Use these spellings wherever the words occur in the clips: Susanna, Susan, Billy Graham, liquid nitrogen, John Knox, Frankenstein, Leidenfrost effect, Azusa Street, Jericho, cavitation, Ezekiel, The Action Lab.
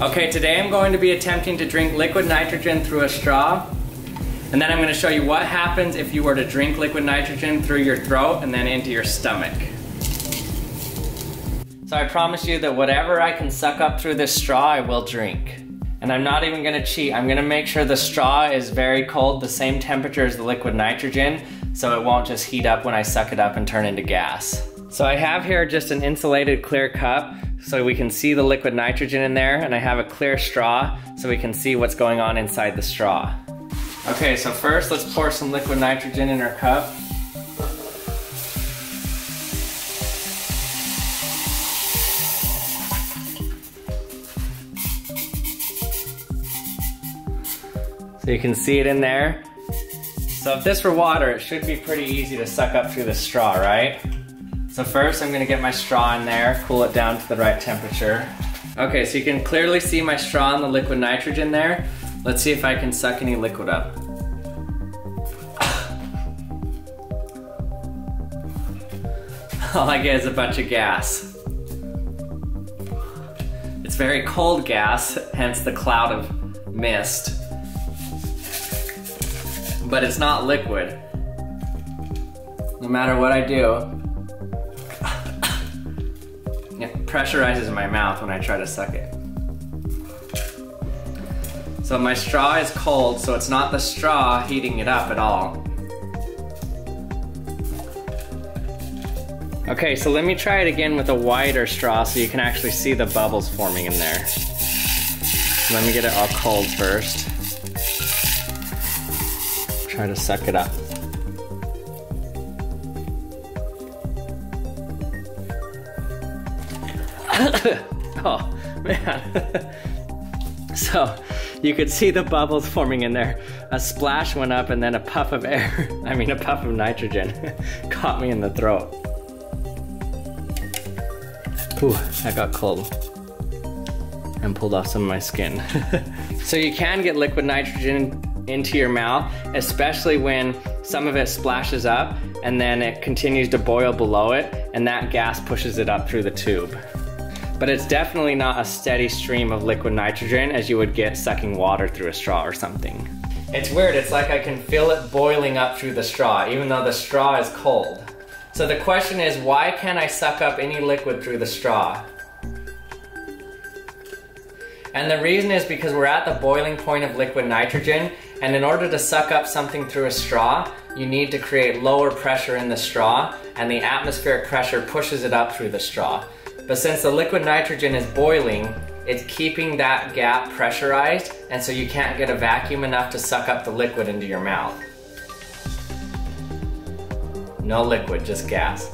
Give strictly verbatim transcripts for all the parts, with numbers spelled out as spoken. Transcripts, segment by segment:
Okay, today I'm going to be attempting to drink liquid nitrogen through a straw, and then I'm going to show you what happens if you were to drink liquid nitrogen through your throat and then into your stomach. So I promise you that whatever I can suck up through this straw, I will drink. And I'm not even gonna cheat. I'm gonna make sure the straw is very cold, the same temperature as the liquid nitrogen, so it won't just heat up when I suck it up and turn into gas. So I have here just an insulated clear cup so we can see the liquid nitrogen in there, and I have a clear straw so we can see what's going on inside the straw. Okay, so first let's pour some liquid nitrogen in our cup. So you can see it in there. So if this were water, it should be pretty easy to suck up through the straw, right? So first I'm gonna get my straw in there, cool it down to the right temperature. Okay, so you can clearly see my straw and the liquid nitrogen there. Let's see if I can suck any liquid up. All I get is a bunch of gas. It's very cold gas, hence the cloud of mist. But it's not liquid. No matter what I do, it pressurizes my mouth when I try to suck it. So my straw is cold, so it's not the straw heating it up at all. Okay, so let me try it again with a wider straw so you can actually see the bubbles forming in there. Let me get it all cold first. Try to suck it up. Oh, man. So, you could see the bubbles forming in there. A splash went up and then a puff of air, I mean a puff of nitrogen, caught me in the throat. Ooh, I got cold and pulled off some of my skin. So you can get liquid nitrogen into your mouth, especially when some of it splashes up and then it continues to boil below it, and that gas pushes it up through the tube. But it's definitely not a steady stream of liquid nitrogen as you would get sucking water through a straw or something. It's weird, it's like I can feel it boiling up through the straw, even though the straw is cold. So the question is, why can't I suck up any liquid through the straw? And the reason is because we're at the boiling point of liquid nitrogen, and in order to suck up something through a straw, you need to create lower pressure in the straw, and the atmospheric pressure pushes it up through the straw. But since the liquid nitrogen is boiling, it's keeping that gap pressurized, and so you can't get a vacuum enough to suck up the liquid into your mouth. No liquid, just gas.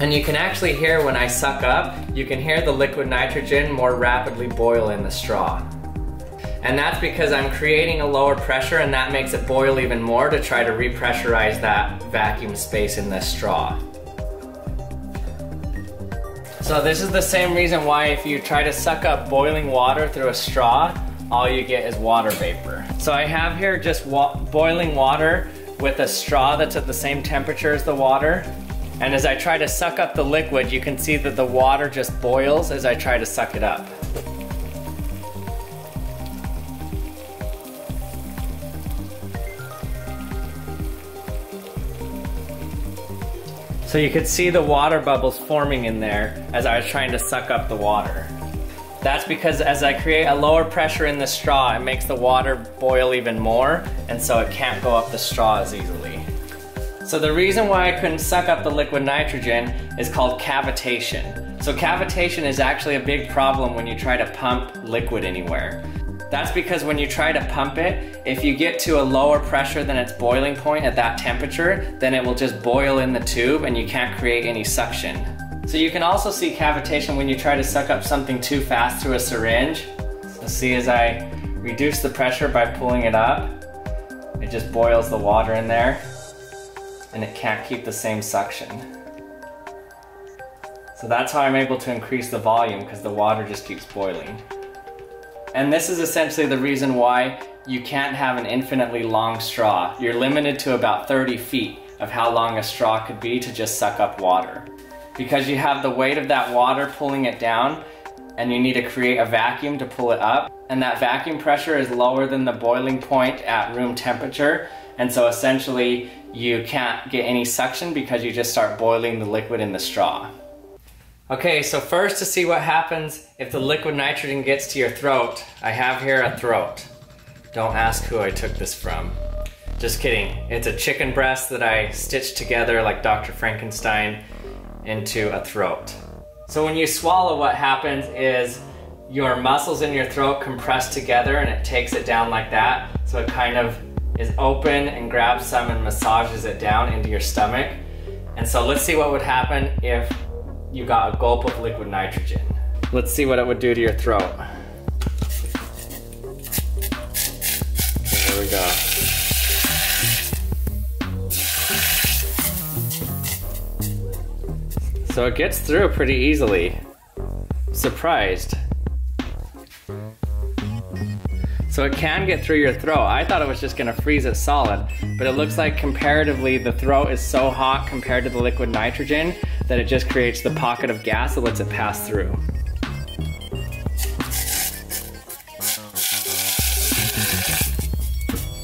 And you can actually hear when I suck up, you can hear the liquid nitrogen more rapidly boil in the straw. And that's because I'm creating a lower pressure, and that makes it boil even more to try to repressurize that vacuum space in the straw. So this is the same reason why if you try to suck up boiling water through a straw, all you get is water vapor. So I have here just wa- boiling water with a straw that's at the same temperature as the water. And as I try to suck up the liquid, you can see that the water just boils as I try to suck it up. So you could see the water bubbles forming in there as I was trying to suck up the water. That's because as I create a lower pressure in the straw, it makes the water boil even more, and so it can't go up the straw as easily. So the reason why I couldn't suck up the liquid nitrogen is called cavitation. So cavitation is actually a big problem when you try to pump liquid anywhere. That's because when you try to pump it, if you get to a lower pressure than its boiling point at that temperature, then it will just boil in the tube and you can't create any suction. So you can also see cavitation when you try to suck up something too fast through a syringe. So see, as I reduce the pressure by pulling it up, it just boils the water in there, and it can't keep the same suction. So that's how I'm able to increase the volume, because the water just keeps boiling. And this is essentially the reason why you can't have an infinitely long straw. You're limited to about thirty feet of how long a straw could be to just suck up water. because you have the weight of that water pulling it down, and you need to create a vacuum to pull it up. And that vacuum pressure is lower than the boiling point at room temperature. And so essentially you can't get any suction because you just start boiling the liquid in the straw. Okay, so first to see what happens if the liquid nitrogen gets to your throat, I have here a throat. Don't ask who I took this from. Just kidding, it's a chicken breast that I stitched together like Doctor Frankenstein into a throat. So when you swallow, what happens is your muscles in your throat compress together and it takes it down like that. So it kind of is open and grabs some and massages it down into your stomach. And so let's see what would happen if you got a gulp of liquid nitrogen. Let's see what it would do to your throat. There we go. So it gets through pretty easily. Surprised. So it can get through your throat. I thought it was just gonna freeze it solid, but it looks like comparatively the throat is so hot compared to the liquid nitrogen that it just creates the pocket of gas that lets it pass through.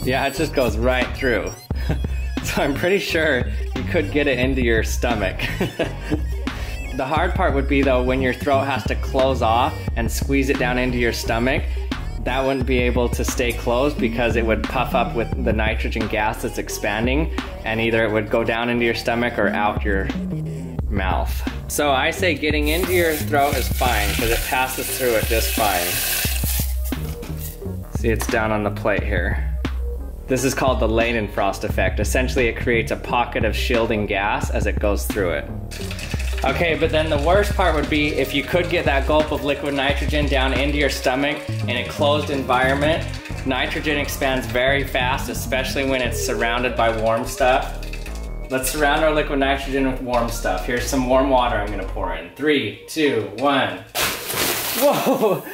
Yeah, it just goes right through. So I'm pretty sure you could get it into your stomach. The hard part would be though when your throat has to close off and squeeze it down into your stomach. That wouldn't be able to stay closed because it would puff up with the nitrogen gas that's expanding, and either it would go down into your stomach or out your mouth. So I say getting into your throat is fine because it passes through it just fine. See, it's down on the plate here. This is called the Leidenfrost effect. Essentially, it creates a pocket of shielding gas as it goes through it. Okay, but then the worst part would be if you could get that gulp of liquid nitrogen down into your stomach in a closed environment. Nitrogen expands very fast, especially when it's surrounded by warm stuff. Let's surround our liquid nitrogen with warm stuff. Here's some warm water I'm gonna pour in. Three, two, one. Whoa!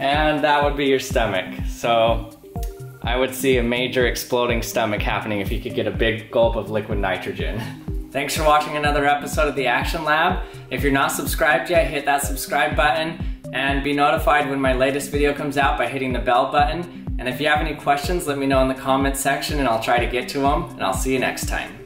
And that would be your stomach. So I would see a major exploding stomach happening if you could get a big gulp of liquid nitrogen. Thanks for watching another episode of The Action Lab. If you're not subscribed yet, hit that subscribe button and be notified when my latest video comes out by hitting the bell button. And if you have any questions, let me know in the comments section and I'll try to get to them, and I'll see you next time.